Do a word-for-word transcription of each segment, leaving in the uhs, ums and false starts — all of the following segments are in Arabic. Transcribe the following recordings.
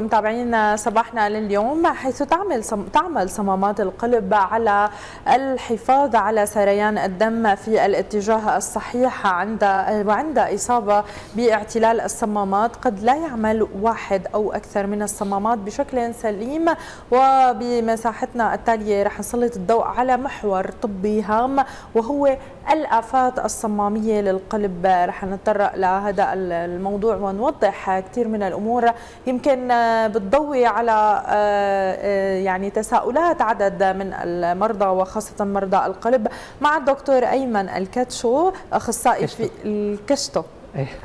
متابعين صباحنا لليوم، حيث تعمل تعمل صمامات القلب على الحفاظ على سريان الدم في الاتجاه الصحيح عند وعند إصابة باعتلال الصمامات. قد لا يعمل واحد أو أكثر من الصمامات بشكل سليم، وبمساحتنا التالية رح نسلط الضوء على محور طبي هام وهو الآفات الصمامية للقلب. رح نتطرق لهذا الموضوع ونوضح كثير من الأمور يمكن بتضوي على يعني تساؤلات عدد من المرضى وخاصة مرضى القلب، مع الدكتور أيمن الكشتو أخصائي في الكشتو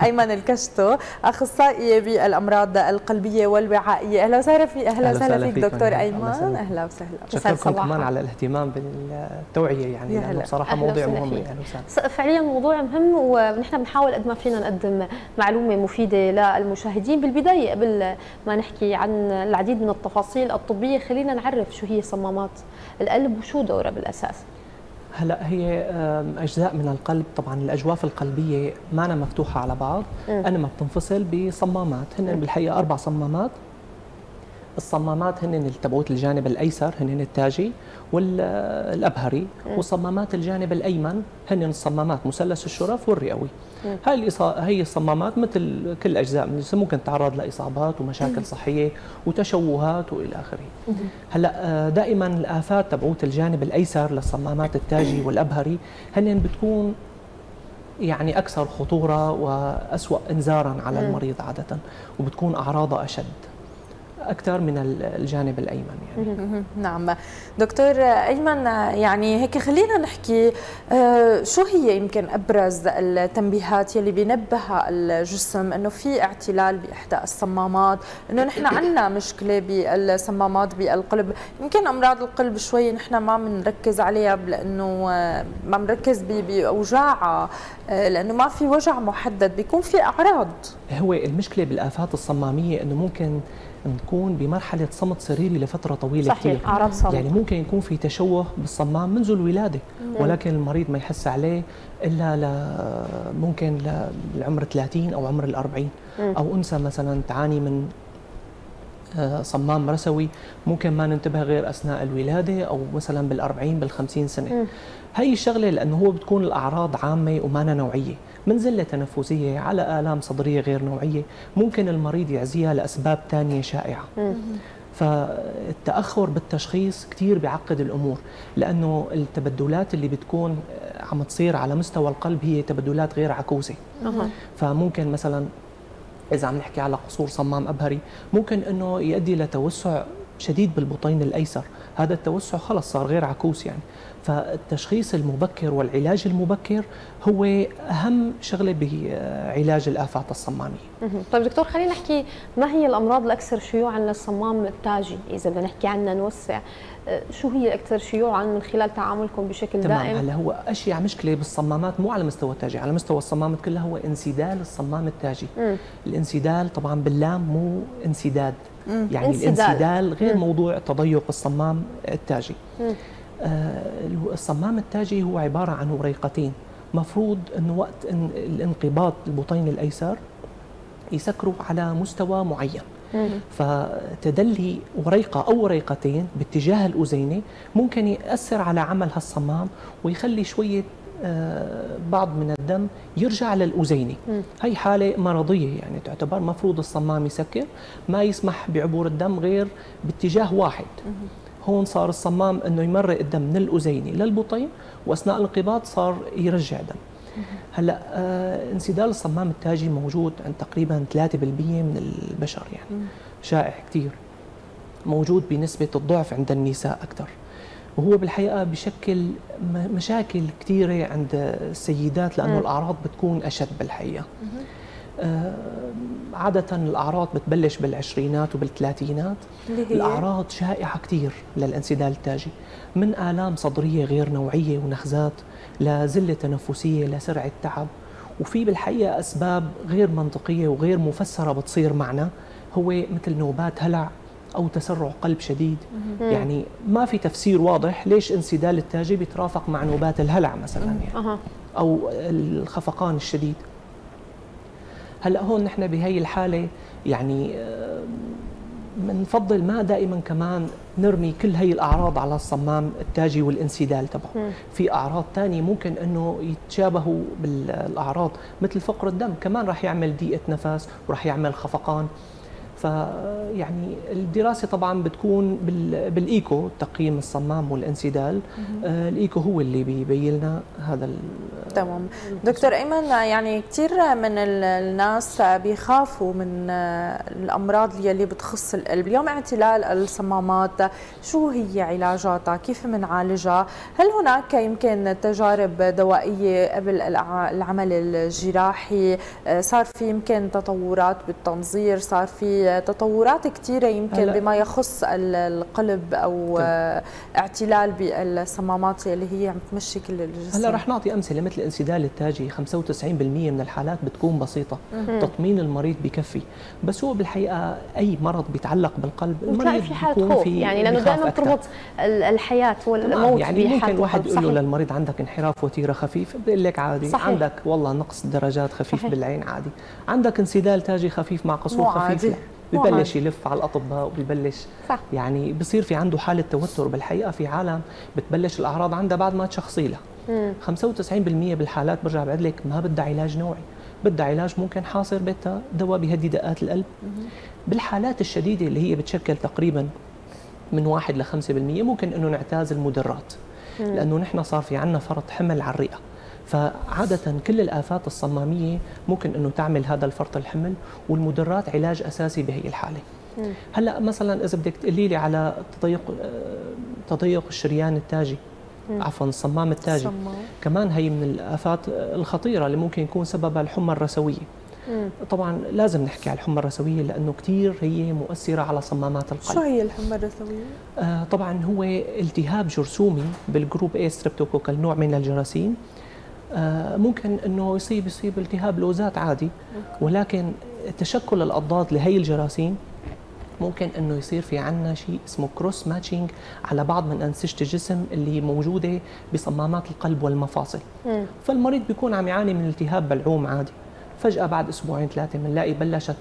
أيمن الكشتو أخصائي بالأمراض القلبية والوعائية. أهلا وسهلا في أهلا وسهلا فيك دكتور أيمن، أهلا وسهلا. شكرا كمان على الاهتمام بالتوعية، يعني لأنه بصراحة مواضيع مهمة. فعليا موضوع مهم، ونحن بنحاول قد ما فينا نقدم معلومة مفيدة للمشاهدين. بالبداية قبل ما نحكي عن العديد من التفاصيل الطبية، خلينا نعرف شو هي صمامات القلب وشو دورها بالأساس. هلا هي اجزاء من القلب، طبعا الاجواف القلبيه ما أنا مفتوحه على بعض، انا ما بتنفصل بصمامات. هن بالحقيقه اربع صمامات. الصمامات هن تبعوت الجانب الايسر، هن التاجي والابهري، وصمامات الجانب الايمن هن الصمامات مثلث الشرف والرئوي. هاي هي الصمامات مثل كل اجزاء من الجسم ممكن تتعرض لاصابات ومشاكل صحيه وتشوهات والى اخره. هلا دائما الافات تبعوت الجانب الايسر للصمامات التاجي والابهري هن بتكون يعني اكثر خطوره واسوأ انذارا على المريض عاده، وبتكون اعراضها اشد أكثر من الجانب الأيمن يعني. نعم دكتور أيمن، يعني هيك خلينا نحكي شو هي يمكن أبرز التنبيهات يلي بينبهها الجسم أنه في اعتلال بإحدى الصمامات، أنه نحن عندنا مشكلة بالصمامات بالقلب. يمكن أمراض القلب شوي نحن ما بنركز عليها لأنه ما بنركز بأوجاعها، لأنه ما في وجع محدد، بيكون في أعراض. هو المشكلة بالآفات الصمامية أنه ممكن نكون بمرحلة صمت سريري لفترة طويلة كثير، يعني ممكن يكون في تشوه بالصمام منذ الولادة، ولكن المريض ما يحس عليه إلا ل ممكن لعمر ثلاثين أو عمر الأربعين. أو أنثى مثلا تعاني من صمام رسوي ممكن ما ننتبه غير أثناء الولادة، أو مثلا بالأربعين بالخمسين سنة. هي الشغلة لأنه هو بتكون الأعراض عامة ومانا نوعية، من زلة تنفسية على آلام صدرية غير نوعية، ممكن المريض يعزيها لأسباب تانية شائعة. فالتأخر بالتشخيص كتير بيعقد الأمور، لأنه التبدلات اللي بتكون عم تصير على مستوى القلب هي تبدلات غير عكوزة. فممكن مثلا إذا عم نحكي على قصور صمام أبهري ممكن أنه يؤدي لتوسع شديد بالبطين الأيسر، هذا التوسع خلص صار غير عكوس يعني. فالتشخيص المبكر والعلاج المبكر هو أهم شغلة بعلاج الآفات الصمامية. طيب دكتور، خلينا نحكي ما هي الأمراض الأكثر شيوعا للصمام التاجي، إذا بدنا نحكي عنها نوسع، شو هي الأكثر شيوعا من خلال تعاملكم بشكل تمام دائم؟ هلا هو أشيع مشكلة بالصمامات مو على مستوى التاجي، على مستوى الصمامات كلها هو انسدال الصمام التاجي. م. الانسدال طبعا باللام مو انسداد، م. يعني انسدال. الانسدال غير م. موضوع تضيق الصمام التاجي. م. الصمام التاجي هو عبارة عن وريقتين، مفروض أنه وقت الانقباض البطين الأيسر يسكروا على مستوى معين، فتدلي وريقة أو وريقتين باتجاه الأذينة ممكن يأثر على عمل هالصمام ويخلي شوية بعض من الدم يرجع للأذينة. هي حالة مرضية يعني، تعتبر مفروض الصمام يسكر، ما يسمح بعبور الدم غير باتجاه واحد. هون صار الصمام انه يمرق الدم من الاذينه للبطين، واثناء الانقباض صار يرجع دم. هلا آه انسدال الصمام التاجي موجود عند تقريبا ثلاثة بالمئة من البشر يعني. مم. شائع كثير، موجود بنسبه الضعف عند النساء اكثر، وهو بالحقيقه بشكل مشاكل كثيره عند السيدات لانه مم. الاعراض بتكون اشد بالحقيقه. آه عادة الأعراض بتبلش بالعشرينات وبالثلاثينات. الأعراض شائعة كتير للانسدال التاجي، من آلام صدرية غير نوعية ونخزات، لزلة تنفسية، لسرعة تعب. وفي بالحقيقة أسباب غير منطقية وغير مفسرة بتصير معنا، هو مثل نوبات هلع أو تسرع قلب شديد. مم. يعني ما في تفسير واضح ليش انسدال التاجي بيترافق مع نوبات الهلع مثلا يعني. أه. أو الخفقان الشديد. هلا هون نحن بهي الحاله يعني بنفضل ما دائما كمان نرمي كل هي الاعراض على الصمام التاجي والانسدال تبعه. في اعراض ثانيه ممكن انه يتشابهوا بالاعراض مثل فقر الدم، كمان راح يعمل ضيقه نفس وراح يعمل خفقان. فيعني الدراسه طبعا بتكون بالايكو، تقييم الصمام والانسدال. آه الايكو هو اللي بيبين لنا هذا. تمام دكتور ايمن، يعني كثير من الناس بيخافوا من الامراض يلي بتخص القلب. اليوم اعتلال الصمامات شو هي علاجاتها؟ كيف بنعالجها؟ هل هناك يمكن تجارب دوائيه قبل العمل الجراحي؟ صار في يمكن تطورات بالتنظير، صار في تطورات كثيرة يمكن بما يخص القلب أو طيب. اعتلال بالصمامات اللي هي عم تمشي كل الجسم. هلا رح نعطي أمثلة مثل الانسدال التاجي، خمسة وتسعين بالمئة من الحالات بتكون بسيطة، مم. تطمين المريض بكفي، بس هو بالحقيقة أي مرض بيتعلق بالقلب المريض في حالة خوف، يعني لأنه دائما بتربط الحياة والموت. يعني ممكن واحد يقول له للمريض عندك انحراف وتيرة خفيف، بيقول لك عادي، صحيح. عندك والله نقص درجات خفيف صحيح. بالعين عادي، عندك انسدال تاجي خفيف مع قصور خفيف، ببلش يلف على الاطباء وبيبلش صح. يعني بصير في عنده حاله توتر. بالحقيقه في عالم بتبلش الاعراض عندها بعد ما تشخصي لها. خمسة وتسعين بالمئة بالحالات برجع بعد لك ما بدها علاج نوعي، بدها علاج ممكن حاصر بدها دواء بيهدي دقات القلب. مم. بالحالات الشديده اللي هي بتشكل تقريبا من واحد ل خمسة بالمئة ممكن انه نعتاز المدرات، مم. لانه نحن صار في عندنا فرط حمل على الرئه، فعادة كل الآفات الصمامية ممكن أنه تعمل هذا الفرط الحمل، والمدرات علاج أساسي بهي الحالة. هلأ مثلا إذا بدك تقولي لي على تضيق تضيق الشريان التاجي، عفوا الصمام التاجي، كمان هي من الآفات الخطيرة اللي ممكن يكون سببها الحمى الرثوية. طبعا لازم نحكي على الحمى الرثويه لانه كثير هي مؤثره على صمامات القلب. شو هي الحمى الرثويه؟ آه طبعا هو التهاب جرثومي بالجروب اي ستريبتوكوكال، نوع من الجراثيم. آه ممكن انه يصيب يصيب التهاب لوزات عادي، ولكن تشكل الاضداد لهي الجراثيم ممكن انه يصير في عندنا شيء اسمه كروس ماتشنج على بعض من انسجه الجسم اللي موجوده بصمامات القلب والمفاصل. م. فالمريض بيكون عم يعاني من التهاب بلعوم عادي، فجاه بعد اسبوعين ثلاثه بنلاقي بلشت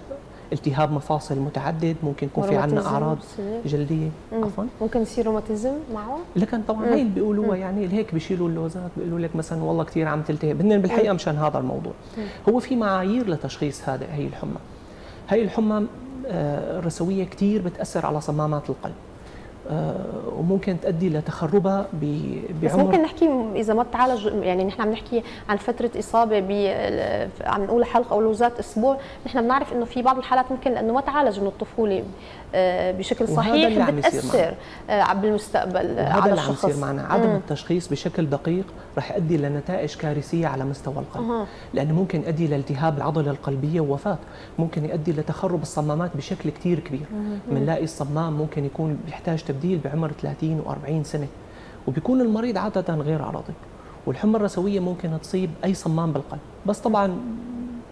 التهاب مفاصل متعدد، ممكن يكون في عندنا اعراض جلديه، عفوا ممكن يصير روماتيزم معه. لكن طبعا هي اللي بيقولوها، يعني هيك بيشيلوا اللوزات بيقولوا لك مثلا والله كثير عم تلتهب. بدنا بالحقيقه مشان هذا الموضوع مم. هو في معايير لتشخيص هذا هي الحمى. هي الحمى آه الرثويه كثير بتاثر على صمامات القلب، آه وممكن تؤدي لتخربها بعمر. بس ممكن نحكي اذا ما تعالج، يعني نحن عم نحكي عن فتره اصابه ب عم نقول حلقه او لوزات اسبوع، نحن بنعرف انه في بعض الحالات ممكن لانه ما تعالج من الطفوله آه بشكل صحيح بتاثر آه بالمستقبل على الشخص. هذا اللي عم يصير معنا، عدم مم. التشخيص بشكل دقيق رح يؤدي لنتائج كارثيه على مستوى القلب، أه. لانه ممكن يؤدي لالتهاب العضله القلبيه ووفاه، ممكن يؤدي لتخرب الصمامات بشكل كثير كبير. بنلاقي الصمام ممكن يكون بيحتاج تبديل بعمر ثلاثين وأربعين سنه، وبيكون المريض عاده غير عرضي. والحمى الرثويه ممكن تصيب اي صمام بالقلب، بس طبعا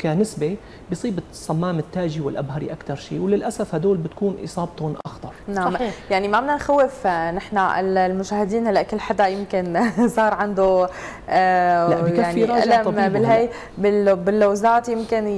كنسبه بيصيب الصمام التاجي والابهري اكثر شيء، وللاسف هدول بتكون اصابتهم اخطر. نعم صحيح. يعني ما بدنا نخوف نحن المشاهدين، هلا كل حدا يمكن صار عنده آه يعني الم بالهي باللوزات، يمكن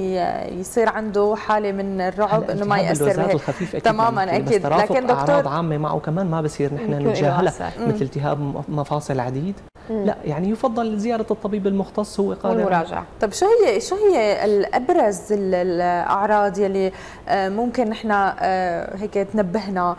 يصير عنده حاله من الرعب انه ما ياثر تماما اكيد. لكن دكتور اعراض عامه معه كمان ما بصير نحن نتجاهلها، مثل التهاب مفاصل عديد. مم. لا يعني يفضل زياره الطبيب المختص، هو قادر والمراجعه. طيب شو هي شو هي الابرز الاعراض يلي ممكن نحن هيك تنبهنا،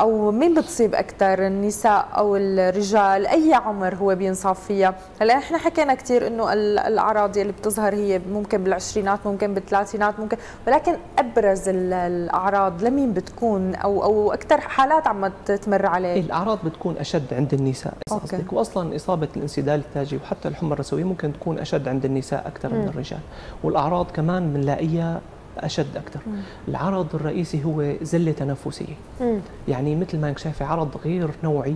او مين بتصيب اكثر، النساء او الرجال؟ اي عمر هو بينصاب فيها؟ هلا نحن حكينا كثير انه الاعراض يلي بتظهر هي ممكن بالعشرينات، ممكن بالثلاثينات، ممكن، ولكن ابرز الاعراض لمين بتكون، او او اكثر حالات عم تتمر عليه؟ الاعراض بتكون اشد عند النساء قصدك، واصلا اصابه الانسدال التاجي وحتى الحمى الرثويه ممكن تكون اشد عند النساء اكثر من الرجال، والاعراض كمان بنلاقيها اشد اكثر. مم. العرض الرئيسي هو زله تنفسيه، مم. يعني مثل ما انك شايفه عرض غير نوعي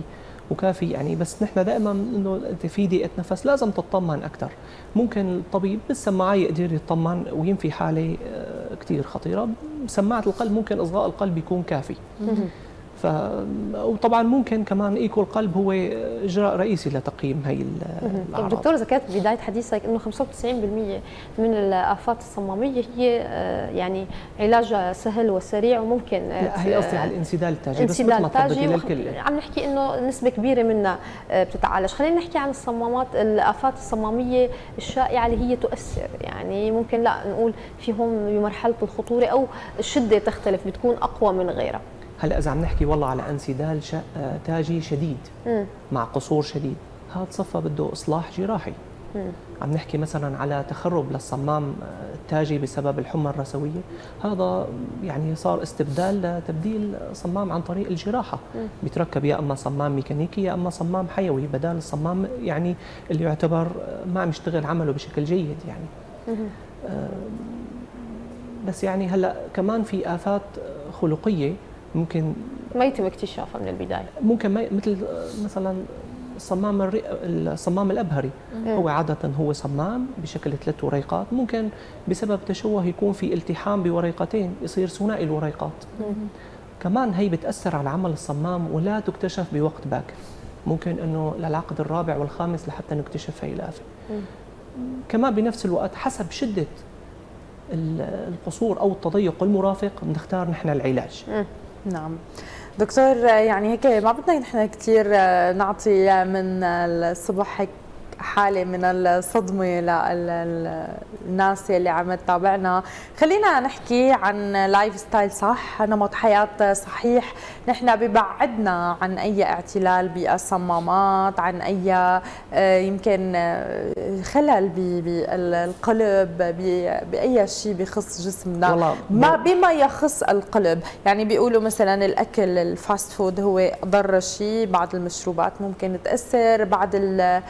وكافي، يعني بس نحن دائما انه انت في ضيقه نفس لازم تطمن اكثر. ممكن الطبيب بالسماعه يقدر يطمن وينفي حاله كثير خطيره، سماعه القلب ممكن اصغاء القلب يكون كافي. مم. ف... وطبعا ممكن كمان ايكو القلب هو اجراء رئيسي لتقييم هي الاعراض. دكتور ذكرت بدايه حديثك انه خمسة وتسعين بالمئة من الافات الصماميه هي يعني علاجها سهل وسريع وممكن لا هي قصدي على الانسدال التاجي بس مثل ما تفضلتي للكل عم نحكي انه نسبه كبيره منها بتتعالج. خلينا نحكي عن الصمامات الافات الصماميه الشائعه اللي هي تؤثر يعني ممكن لا نقول فيهم بمرحله الخطوره او الشده تختلف بتكون اقوى من غيرها. هلا اذا عم نحكي والله على انسدال تاجي شديد م. مع قصور شديد هذا صفى بده اصلاح جراحي. م. عم نحكي مثلا على تخرب للصمام التاجي بسبب الحمى الرسويه هذا يعني صار استبدال لتبديل صمام عن طريق الجراحه. م. بيتركب يا اما صمام ميكانيكي يا اما صمام حيوي بدال الصمام يعني اللي يعتبر ما عم يشتغل عمله بشكل جيد يعني. م. بس يعني هلا كمان في آفات خلقيه ممكن ما يتم اكتشافها من البدايه ممكن ما ي... مثل مثلا صمام الري... الصمام الابهري. مم. هو عاده هو صمام بشكل ثلاث وريقات ممكن بسبب تشوه يكون في التحام بوريقتين يصير ثنائي الوريقات. مم. كمان هي بتاثر على عمل الصمام ولا تكتشف بوقت باكر ممكن انه للعقد الرابع والخامس لحتى نكتشف هي الافه. كمان بنفس الوقت حسب شده القصور او التضيق المرافق بنختار نحن العلاج. مم. نعم دكتور يعني هيك ما بدنا نحن كثير نعطي من الصبح هيك حاله من الصدمه للناس اللي عم تتابعنا، خلينا نحكي عن لايف ستايل صح، نمط حياه صحيح، نحن ببعدنا عن اي اعتلال بالصمامات، عن اي يمكن خلل بالقلب، باي شيء بخص جسمنا، ما بما يخص القلب، يعني بيقولوا مثلا الاكل الفاست فود هو ضر شيء، بعض المشروبات ممكن تاثر، بعض ال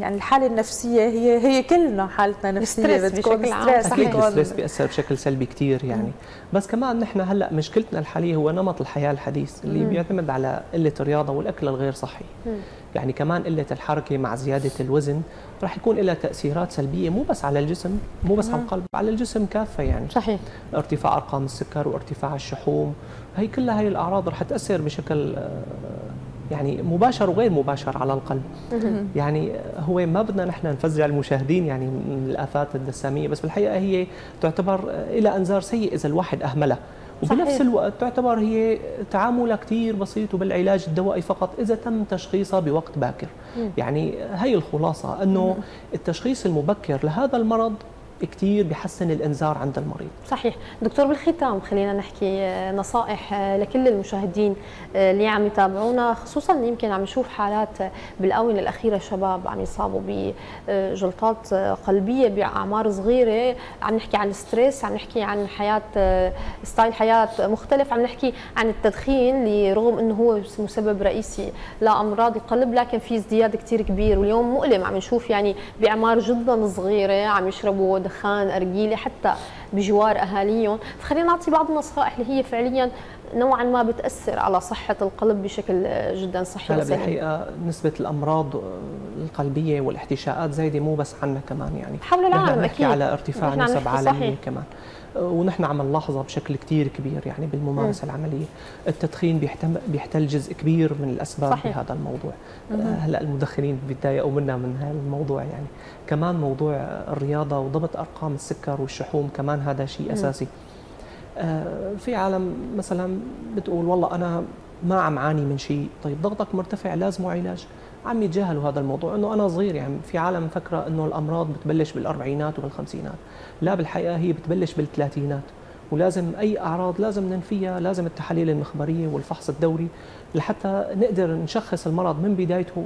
يعني الحاله النفسيه هي هي كلنا حالتنا نفسيه بتكون ستريس الستريس بيأثر بشكل سلبي كثير يعني. بس كمان نحن هلا مشكلتنا الحاليه هو نمط الحياه الحديث اللي مم. بيعتمد على قله الرياضه والاكل الغير صحي. مم. يعني كمان قله الحركه مع زياده الوزن راح يكون لها تاثيرات سلبيه مو بس على الجسم مو بس مم. على القلب على الجسم كافه يعني. صحيح. ارتفاع ارقام السكر وارتفاع الشحوم هي كلها هي الاعراض راح تأثر بشكل يعني مباشر وغير مباشر على القلب. يعني هو ما بدنا نحن نفزع المشاهدين يعني من الآفات الدسامية بس بالحقيقة هي تعتبر إلى أنظار سيء إذا الواحد أهملها وبنفس الوقت تعتبر هي تعاملها كثير بسيط وبالعلاج الدوائي فقط إذا تم تشخيصها بوقت باكر. يعني هي الخلاصة أنه التشخيص المبكر لهذا المرض كثير بحسن الانذار عند المريض. صحيح، دكتور بالختام خلينا نحكي نصائح لكل المشاهدين اللي عم يتابعونا خصوصا يمكن عم نشوف حالات بالاونه الاخيره شباب عم يصابوا بجلطات قلبيه باعمار صغيره، عم نحكي عن الستريس، عم نحكي عن حياه ستايل حياه مختلف، عم نحكي عن التدخين اللي رغم انه هو مسبب رئيسي لامراض القلب لكن في ازدياد كثير كبير واليوم مؤلم عم نشوف يعني باعمار جدا صغيره عم يشربوا دخان أرجيلة حتى بجوار أهاليهم. فخلينا نعطي بعض النصائح اللي هي فعليا نوعا ما بتأثر على صحة القلب بشكل جدا صحي وسليم. بالحقيقة نسبة الأمراض القلبية والاحتشاءات زايدة مو بس عنا كمان يعني حول العالم أكيد. نحن نحكي على ارتفاع نسب عالمية كمان ونحن عم نلاحظها بشكل كثير كبير يعني بالممارسه م. العمليه، التدخين بيحتل جزء كبير من الاسباب صحيح. بهذا الموضوع، هلا المدخنين بيتضايقوا منا من هذا الموضوع يعني، كمان موضوع الرياضه وضبط ارقام السكر والشحوم كمان هذا شيء اساسي. آه في عالم مثلا بتقول والله انا ما عم عاني من شيء، طيب ضغطك مرتفع لازمه علاج، عم يتجاهلوا هذا الموضوع انه انا صغير يعني في عالم فكره انه الامراض بتبلش بالاربعينات وبالخمسينات، لا بالحقيقه هي بتبلش بالثلاثينات ولازم اي اعراض لازم ننفيها، لازم التحاليل المخبريه والفحص الدوري لحتى نقدر نشخص المرض من بدايته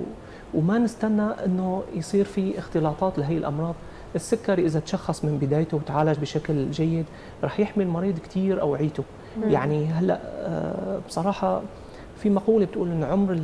وما نستنى انه يصير في اختلاطات لهي الامراض. السكري اذا تشخص من بدايته وتعالج بشكل جيد رح يحمي المريض كثير اوعيته. يعني هلا بصراحه في مقوله بتقول انه عمر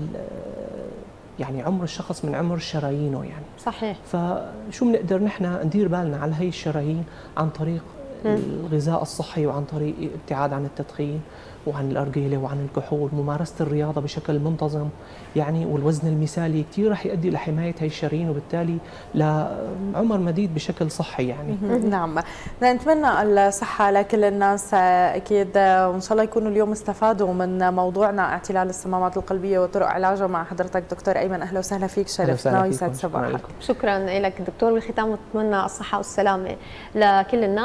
يعني عمر الشخص من عمر شرايينه يعني صحيح. فشو بنقدر نحن ندير بالنا على هي الشرايين عن طريق الغذاء الصحي وعن طريق الابتعاد عن التدخين وعن الارجيله وعن الكحول، ممارسه الرياضه بشكل منتظم يعني، والوزن المثالي كثير رح يؤدي لحمايه هي الشرايين وبالتالي لعمر مديد بشكل صحي يعني. نعم، نتمنى الصحه لكل الناس اكيد، وان شاء الله يكونوا اليوم استفادوا من موضوعنا اعتلال الصمامات القلبيه وطرق علاجها مع حضرتك دكتور ايمن. اهلا وسهلا فيك، شرفتنا ويسعد صباحك. شكرا لك دكتور. بالختام نتمنى الصحه والسلامه لكل الناس.